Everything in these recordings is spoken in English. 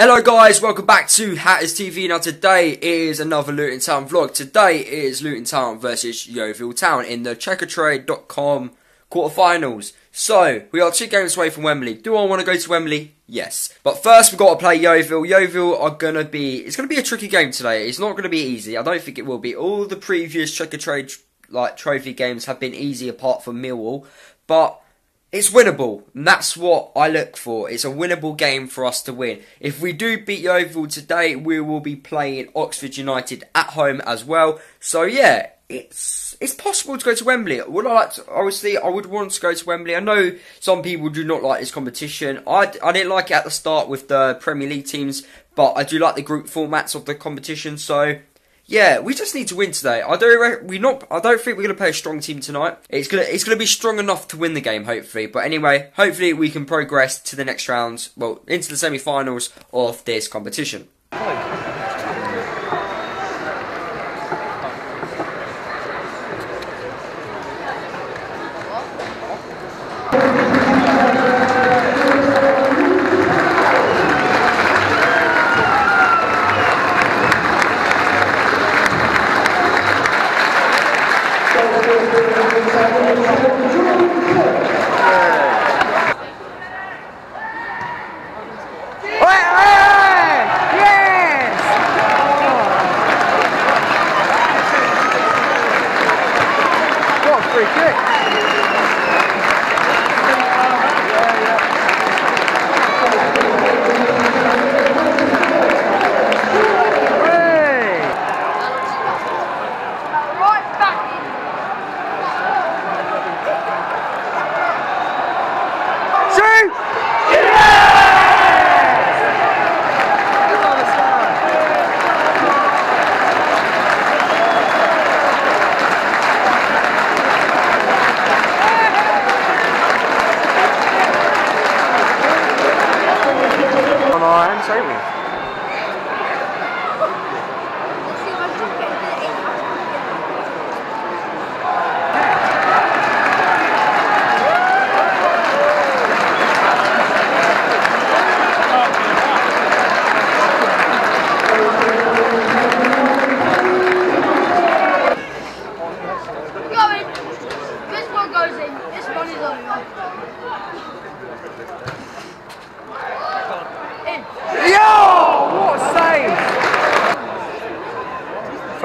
Hello guys, welcome back to Hatters TV. Now today is another Luton Town vlog. Today is Luton Town versus Yeovil Town in the Checkatrade.com quarterfinals. So, we are 2 games away from Wembley. Do I want to go to Wembley? Yes. But first we've got to play Yeovil. Yeovil are going to be... It's going to be a tricky game today. It's not going to be easy. I don't think it will be. All the previous Checkatrade trophy games have been easy apart from Millwall. But... it's winnable, and that's what I look for. It's a winnable game for us to win. If we do beat Yeovil today, we will be playing Oxford United at home as well. So yeah, it's possible to go to Wembley. Would I like to, obviously, I would want to go to Wembley. I know some people do not like this competition. I didn't like it at the start with the Premier League teams, but I do like the group formats of the competition. So yeah, we just need to win today. I don't think we're gonna play a strong team tonight. It's gonna be strong enough to win the game, hopefully. But anyway, hopefully we can progress to the next rounds. Well, into the semi-finals of this competition.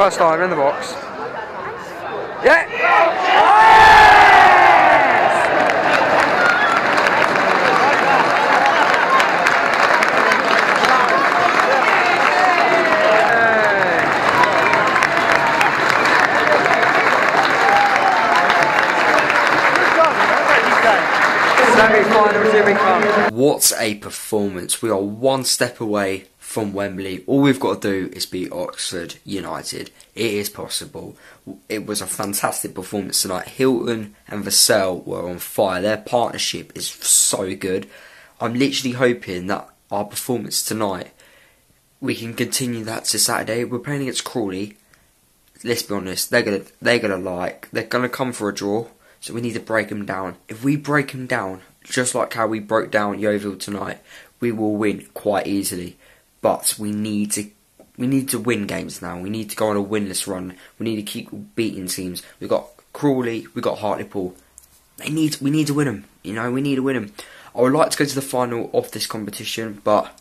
First time in the box. Yeah! What a performance. We are 1 step away from Wembley. All we've got to do is beat Oxford United. It is possible. It was a fantastic performance tonight. Hilton and Vassell were on fire. Their partnership is so good. I'm literally hoping that our performance tonight, we can continue that to Saturday. We're playing against Crawley. Let's be honest, they're gonna come for a draw. So we need to break them down. If we break them down, just like how we broke down Yeovil tonight, we will win quite easily. But we need to win games now. We need to go on a winless run. We need to keep beating teams. We've got Crawley, we've got Hartlepool. We need to win them. You know, we need to win them. I would like to go to the final of this competition, but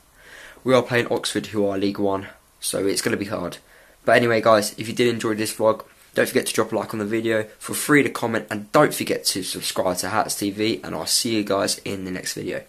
we are playing Oxford, who are League One, so it's going to be hard. But anyway, guys, if you did enjoy this vlog, don't forget to drop a like on the video. Feel free to comment, and don't forget to subscribe to Hatters TV. And I'll see you guys in the next video.